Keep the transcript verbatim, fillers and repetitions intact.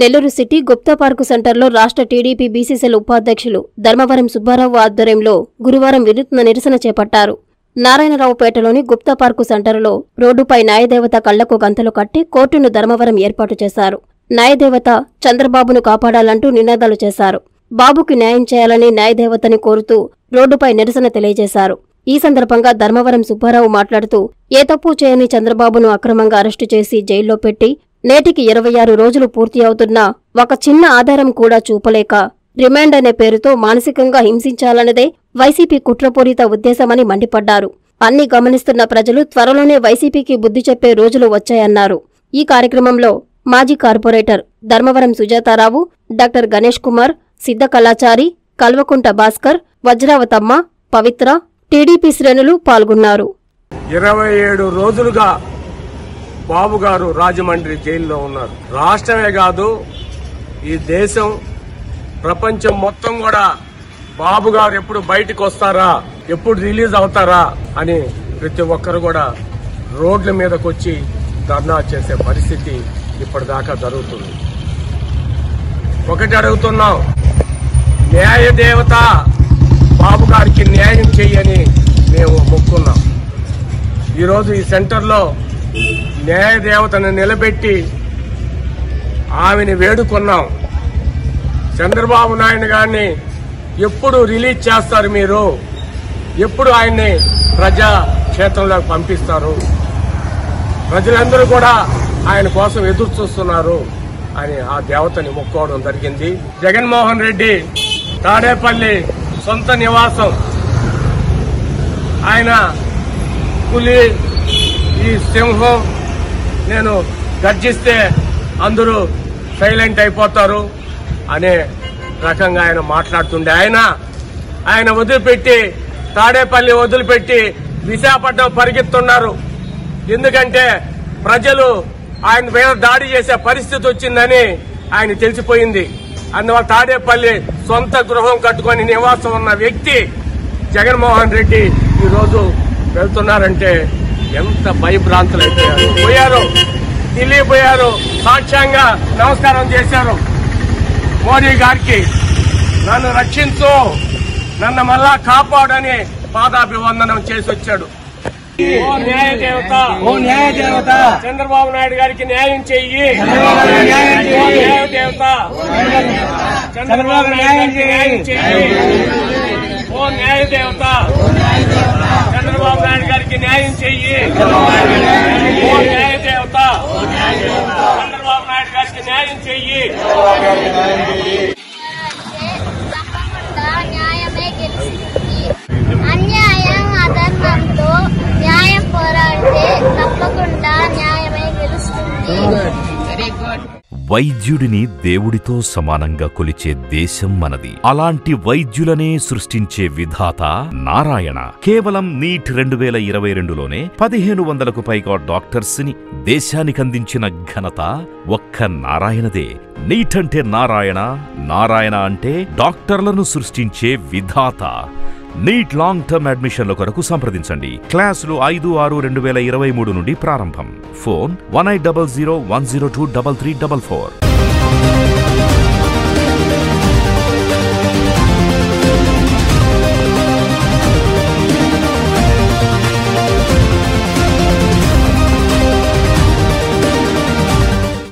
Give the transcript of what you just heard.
Nellore city Gupta park సెంటర్లో రాష్ట్ర TDP బీసీసీల ఉపాధ్యక్షులు ధర్మవరం సుబ్బారావు ఆధ్వర్యంలో గురువారం వినూత్న నిరసన చేపట్టారు. నారాయణరావుపేటలోని గుప్తా పార్కు సెంటర్లో రోడ్డుపై న్యాయదేవత కళ్లకు గంతలు కట్టి కోర్టును ధర్మవరం ఏర్పాటు చేశారు. న్యాయదేవత చంద్రబాబును కాపాడాలంటూ నినాదాలు చేశారు. బాబుకు న్యాయం చేయాలని న్యాయదేవతని కోరుతూ రోడ్డుపై నిరసన తెలియజేశారు. ఈ సందర్భంగా ధర్మవరం సుబ్బారావు మాట్లాడుతూ ఏ తప్పు చేయని చంద్రబాబును అక్రమంగా అరెస్టు చేసి జైల్లో పెట్టి నేటికి ఇరవై ఆరు రోజులు పూర్తి అవుతున్నా ఒక చిన్న ఆధారం కూడా చూపలేక రిమాండ్ అనే పేరుతో మానసికంగా హింసించాలన్నదే వైసీపీ కుట్రపూరిత ఉద్దేశమని మండిపడ్డారు. అన్ని గమనిస్తున్న ప్రజలు త్వరలోనే వైసీపీకి బుద్ధి చెప్పే రోజులు వచ్చాయన్నారు. ఈ కార్యక్రమంలో మాజీ corporator Dharmavaram Sujatha Rao, doctor Ganesh Kumar, Siddha Kalachari, Kalvakunta Bhaskar, Vajravathamma, Pavitra, TDP శ్రేణులు పాల్గొన్నారు. ఇరవై ఏడు రోజులుగా బాబు గారు రాజమండ్రి జైల్లో ఉన్నారు. రాష్ట్రమే కాదు, ఈ దేశం, ప్రపంచం మొత్తం కూడా బాబు గారు ఎప్పుడు బయటకు వస్తారా, ఎప్పుడు రిలీజ్ అవుతారా అని ప్రతి ఒక్కరు కూడా రోడ్ల మీదకు వచ్చి ధర్నా చేసే పరిస్థితి ఇప్పటిదాకా జరుగుతుంది. ఒకటి అడుగుతున్నాం, న్యాయదేవత బాబు గారికి న్యాయం చేయని మేము మొక్కున్నాం. ఈరోజు ఈ సెంటర్లో న్యాయదేవతను నిలబెట్టి ఆమెని వేడుకున్నాం. చంద్రబాబు నాయుడు గారిని ఎప్పుడు రిలీజ్ చేస్తారు మీరు, ఎప్పుడు ఆయన్ని ప్రజా క్షేత్రంలోకి పంపిస్తారు, ప్రజలందరూ కూడా ఆయన కోసం ఎదురు చూస్తున్నారు అని ఆ దేవతని మొక్కుకోవడం జరిగింది. జగన్మోహన్ రెడ్డి తాడేపల్లి సొంత నివాసం, ఆయన పులి, ఈ సింహం నేను గర్జిస్తే అందరూ సైలెంట్ అయిపోతారు అనే రకంగా ఆయన మాట్లాడుతుండే ఆయన ఆయన వదిలిపెట్టి తాడేపల్లి వదిలిపెట్టి విశాఖపట్నం పరిగెత్తున్నారు. ఎందుకంటే ప్రజలు ఆయన మీద దాడి చేసే పరిస్థితి వచ్చిందని ఆయన తెలిసిపోయింది. అందువల్ల తాడేపల్లి సొంత గృహం కట్టుకొని నివాసం ఉన్న వ్యక్తి జగన్మోహన్ రెడ్డి ఈరోజు వెళ్తున్నారంటే ఎంత భయభ్రాంతులు అయిపోయారు. పోయారు, ఢిల్లీ పోయారు, సాక్ష్యంగా నమస్కారం చేశారు మోడీ గారికి. నన్ను రక్షించు, నన్ను మళ్ళా కాపాడని పాదాభివందనం చేసి వచ్చాడు. ఓ న్యాయదేవత, ఓ న్యాయదేవత, చంద్రబాబు నాయుడు గారికి న్యాయం చెయ్యి. ఓ న్యాయదేవత, చంద్రబాబు నాయుడు గారికి న్యాయం చెయ్యి. ఓ న్యాయదేవత, చంద్రబాబు నాయుడు గారికి న్యాయం చెయ్యి. ఓ న్యాయదేవత, చంద్రబాబు నాయుడు గారికి న్యాయం చెయ్యి. అన్యాయం అధర్మంతో న్యాయం పోరాడితే తప్పకుండా న్యాయమే గెలుస్తుంది. వైద్యుడిని దేవుడితో సమానంగా కొలిచే దేశం మనది. అలాంటి వైద్యులనే సృష్టించే విధాత నారాయణ. కేవలం నీట్ రెండు వేల ఇరవై రెండులోనే పదిహేను వందలకు పైగా డాక్టర్స్ ని దేశానికందించిన ఘనత ఒక్క నారాయణదే. నీట్ అంటే నారాయణ, నారాయణ అంటే డాక్టర్లను సృష్టించే విధాత. నీట్ లాంగ్ టర్మ్ అడ్మిషన్ల కొరకు సంప్రదించండి. క్లాసులు ఐదు ఆరు రెండు వేల ఇరవై మూడు నుండి ప్రారంభం. Phone one eight double zero one zero two double three double four.